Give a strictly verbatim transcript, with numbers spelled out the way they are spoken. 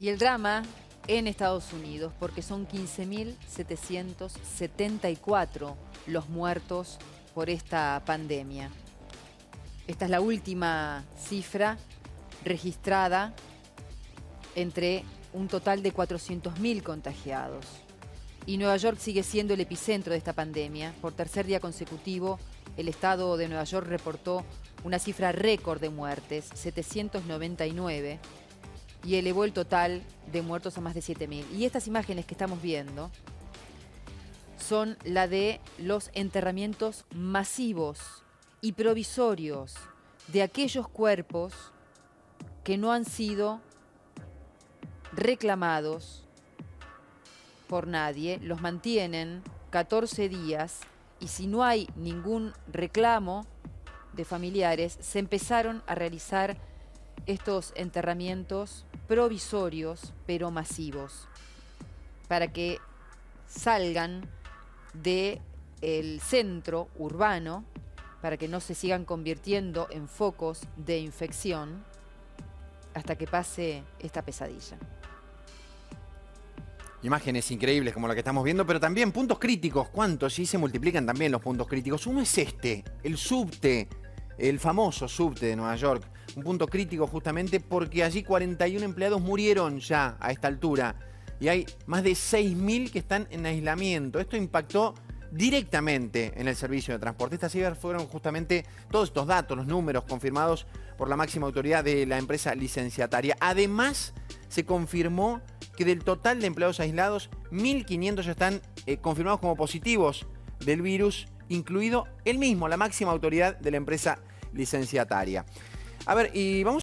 Y el drama en Estados Unidos, porque son quince mil setecientos setenta y cuatro los muertos por esta pandemia. Esta es la última cifra registrada entre un total de cuatrocientos mil contagiados. Y Nueva York sigue siendo el epicentro de esta pandemia. Por tercer día consecutivo, el estado de Nueva York reportó una cifra récord de muertes, setecientos noventa y nueve, y elevó el total de muertos a más de siete mil. Y estas imágenes que estamos viendo son la de los enterramientos masivos y provisorios de aquellos cuerpos que no han sido reclamados por nadie. Los mantienen catorce días y si no hay ningún reclamo de familiares, se empezaron a realizar estos enterramientos provisorios, pero masivos, para que salgan del centro urbano, para que no se sigan convirtiendo en focos de infección hasta que pase esta pesadilla. Imágenes increíbles como la que estamos viendo, pero también puntos críticos. ¿Cuántos? Y se multiplican también los puntos críticos. Uno es este, el subte, el famoso subte de Nueva York. Un punto crítico justamente porque allí cuarenta y un empleados murieron ya a esta altura. Y hay más de seis mil que están en aislamiento. Esto impactó directamente en el servicio de transporte. Estas cifras fueron justamente todos estos datos, los números confirmados por la máxima autoridad de la empresa licenciataria. Además, se confirmó que del total de empleados aislados, mil quinientos ya están eh, confirmados como positivos del virus, incluido él mismo, la máxima autoridad de la empresa licenciataria. A ver, y vamos